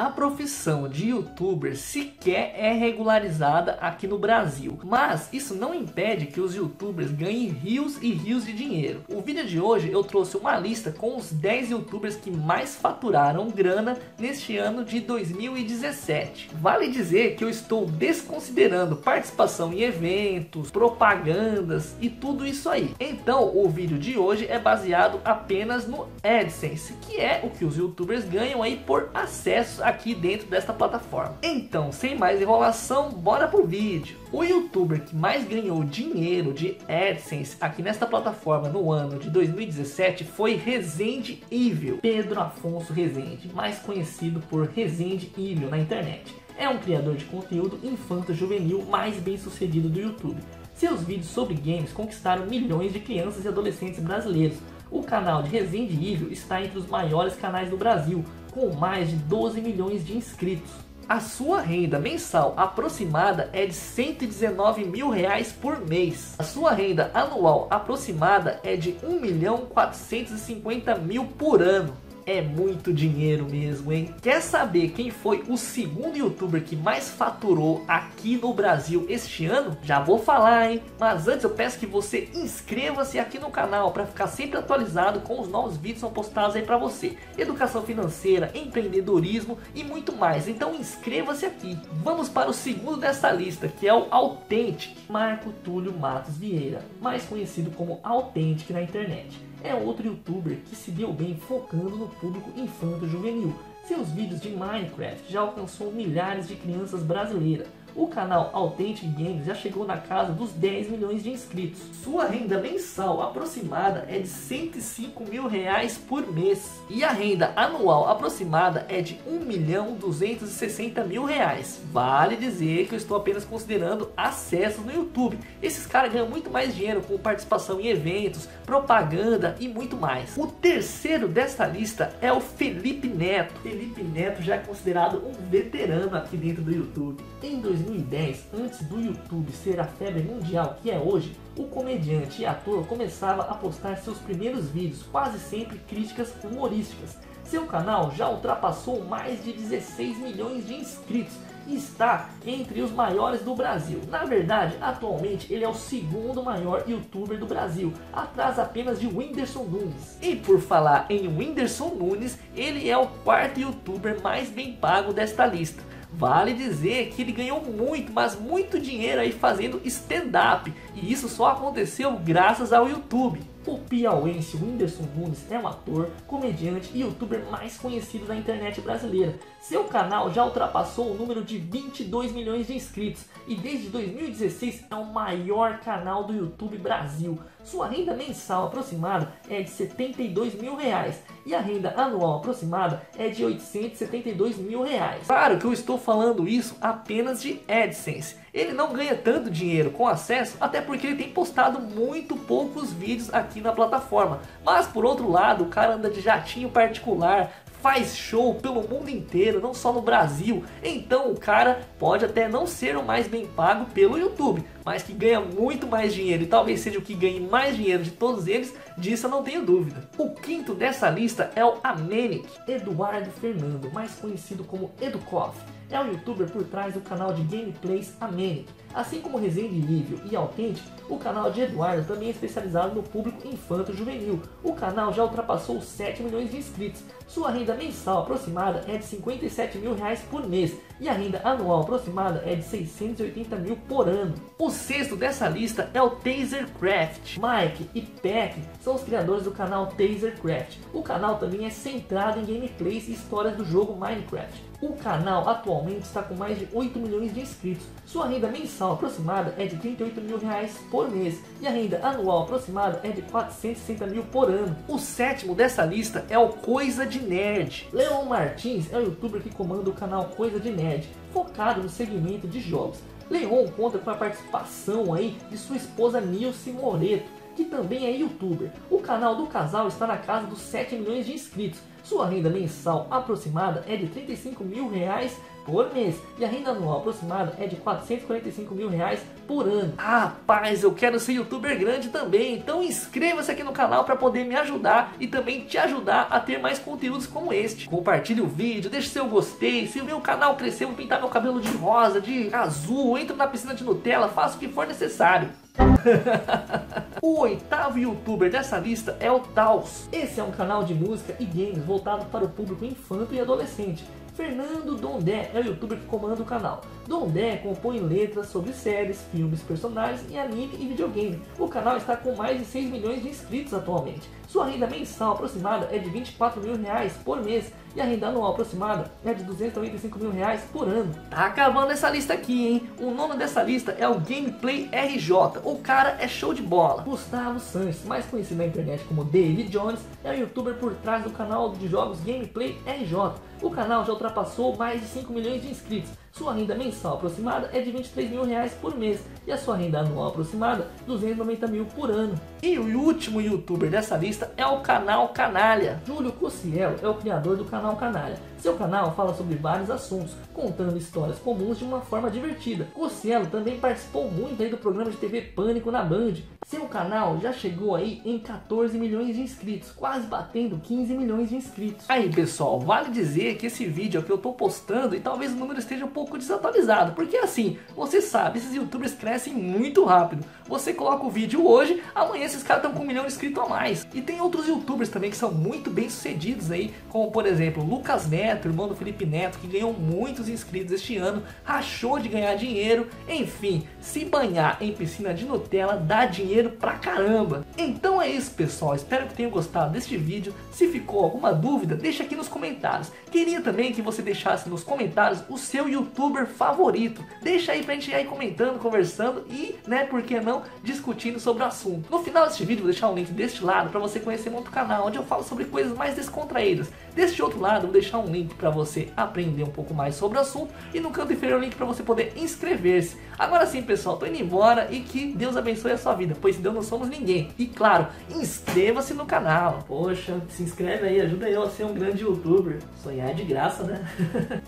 A profissão de youtuber sequer é regularizada aqui no Brasil, mas isso não impede que os youtubers ganhem rios e rios de dinheiro. O vídeo de hoje eu trouxe uma lista com os 10 youtubers que mais faturaram grana neste ano de 2017. Vale dizer que eu estou desconsiderando participação em eventos, propagandas e tudo isso aí. Então o vídeo de hoje é baseado apenas no AdSense, que é o que os youtubers ganham aí por acesso aqui dentro desta plataforma. Então, sem mais enrolação, bora pro vídeo. O youtuber que mais ganhou dinheiro de AdSense aqui nesta plataforma no ano de 2017 foi Rezende Evil, Pedro Afonso Rezende, mais conhecido por Rezende Evil na internet. É um criador de conteúdo infanto-juvenil mais bem sucedido do YouTube. Seus vídeos sobre games conquistaram milhões de crianças e adolescentes brasileiros. O canal de Rezende Evil está entre os maiores canais do Brasil, com mais de 12 milhões de inscritos. A sua renda mensal aproximada é de R$119.000 por mês. A sua renda anual aproximada é de R$1.450.000 por ano. É muito dinheiro mesmo, hein? Quer saber quem foi o segundo youtuber que mais faturou aqui no Brasil este ano? Já vou falar, hein? Mas antes eu peço que você inscreva-se aqui no canal para ficar sempre atualizado com os novos vídeos que são postados aí para você. Educação financeira, empreendedorismo e muito mais. Então inscreva-se aqui. Vamos para o segundo dessa lista, que é o Autêntico, Marco Túlio Matos Vieira, mais conhecido como Autêntico na internet. É outro youtuber que se deu bem focando no público infanto-juvenil. Seus vídeos de Minecraft já alcançou milhares de crianças brasileiras. O canal Authentic Games já chegou na casa dos 10 milhões de inscritos. Sua renda mensal aproximada é de R$105.000 por mês. E a renda anual aproximada é de R$1.260.000. Vale dizer que eu estou apenas considerando acessos no YouTube. Esses caras ganham muito mais dinheiro com participação em eventos, propaganda e muito mais. O terceiro dessa lista é o Felipe Neto. Felipe Neto já é considerado um veterano aqui dentro do YouTube. Em 2010, antes do YouTube ser a febre mundial que é hoje, o comediante e ator começava a postar seus primeiros vídeos, quase sempre críticas humorísticas. Seu canal já ultrapassou mais de 16 milhões de inscritos e está entre os maiores do Brasil. Na verdade, atualmente ele é o segundo maior youtuber do Brasil, atrás apenas de Whindersson Nunes. E por falar em Whindersson Nunes, ele é o quarto youtuber mais bem pago desta lista. Vale dizer que ele ganhou muito, mas muito dinheiro aí fazendo stand-up, e isso só aconteceu graças ao YouTube. O piauense Whindersson Nunes é um ator, comediante e youtuber mais conhecido da internet brasileira. Seu canal já ultrapassou o número de 22 milhões de inscritos e desde 2016 é o maior canal do YouTube Brasil. Sua renda mensal aproximada é de R$72.000 e a renda anual aproximada é de R$872.000. Claro que eu estou falando isso apenas de AdSense. Ele não ganha tanto dinheiro com acesso, até porque ele tem postado muito poucos vídeos aqui na plataforma. Mas por outro lado, o cara anda de jatinho particular, faz show pelo mundo inteiro, não só no Brasil. Então o cara pode até não ser o mais bem pago pelo YouTube, mas que ganha muito mais dinheiro e talvez seja o que ganhe mais dinheiro de todos eles, disso eu não tenho dúvida. O quinto dessa lista é o Amenic, Eduardo Fernando, mais conhecido como Edukoff. É um youtuber por trás do canal de gameplays AM3NlC. Assim como Rezende Evil e Autêntico, o canal de Eduardo também é especializado no público infanto-juvenil. O canal já ultrapassou 7 milhões de inscritos. Sua renda mensal aproximada é de R$57.000 por mês e a renda anual aproximada é de R$680.000 por ano. O sexto dessa lista é o Tasercraft. Mike e Peck são os criadores do canal Tasercraft. O canal também é centrado em gameplays e histórias do jogo Minecraft. O canal atualmente está com mais de 8 milhões de inscritos. Sua renda mensal aproximada é de R$38.000 por mês e a renda anual aproximada é de R$460.000 por ano. O sétimo dessa lista é o Coisa de Nerd. Leon Martins é o youtuber que comanda o canal Coisa de Nerd, focado no segmento de jogos. Leon conta com a participação aí de sua esposa Nilce Moreto, que também é youtuber. O canal do casal está na casa dos 7 milhões de inscritos. Sua renda mensal aproximada é de R$35 mil por mês e a renda anual aproximada é de R$445 mil por ano. Ah, rapaz, eu quero ser youtuber grande também, então inscreva-se aqui no canal para poder me ajudar e também te ajudar a ter mais conteúdos como este. Compartilhe o vídeo, deixe seu gostei, se o meu canal crescer, eu vou pintar meu cabelo de rosa, de azul, entro na piscina de Nutella, faço o que for necessário. O oitavo youtuber dessa lista é o Tauz. Esse é um canal de música e games voltado para o público infanto e adolescente. Fernando Dondé é o youtuber que comanda o canal. Dondé compõe letras sobre séries, filmes, personagens e anime e videogame. O canal está com mais de 6 milhões de inscritos atualmente. Sua renda mensal aproximada é de R$24 mil por mês e a renda anual aproximada é de R$285 mil por ano. Tá acabando essa lista aqui, hein? O nome dessa lista é o Gameplay RJ. O cara é show de bola. Gustavo Sanches, mais conhecido na internet como David Jones, é o youtuber por trás do canal de jogos Gameplay RJ. O canal já ultrapassou mais de 5 milhões de inscritos. Sua renda mensal aproximada é de R$23 mil por mês e a sua renda anual aproximada R$290 mil por ano. E o último youtuber dessa lista é o canal Canalha. Júlio Cocielo é o criador do canal Canalha. Seu canal fala sobre vários assuntos, contando histórias comuns de uma forma divertida. Cocielo também participou muito aí do programa de TV Pânico na Band. Seu canal já chegou aí em 14 milhões de inscritos, quase batendo 15 milhões de inscritos. Aí pessoal, vale dizer que esse vídeo que eu tô postando e talvez o número esteja um pouco desatualizado, porque assim, você sabe, esses youtubers crescem muito rápido. Você coloca o vídeo hoje, amanhã esses caras estão com 1 milhão de inscritos a mais. E tem outros youtubers também que são muito bem sucedidos aí, como por exemplo, Lucas Neto, irmão do Felipe Neto, que ganhou muitos inscritos este ano, rachou de ganhar dinheiro, enfim, se banhar em piscina de Nutella dá dinheiro pra caramba. Então é isso pessoal, espero que tenham gostado deste vídeo. Se ficou alguma dúvida, deixa aqui nos comentários. Queria também que você deixasse nos comentários o seu youtuber favorito. Deixa aí pra gente ir aí comentando, conversando e, né, por que não, discutindo sobre o assunto. No final deste vídeo vou deixar um link deste lado pra você conhecer meu outro canal, onde eu falo sobre coisas mais descontraídas. Deste outro lado vou deixar um link pra você aprender um pouco mais sobre o assunto e no canto inferior um link pra você poder inscrever-se. Agora sim pessoal, tô indo embora e que Deus abençoe a sua vida, pois se Deus não somos ninguém. E claro, inscreva-se no canal. Poxa, se inscreve aí, ajuda eu a ser um grande youtuber. Sonhar é de graça, né?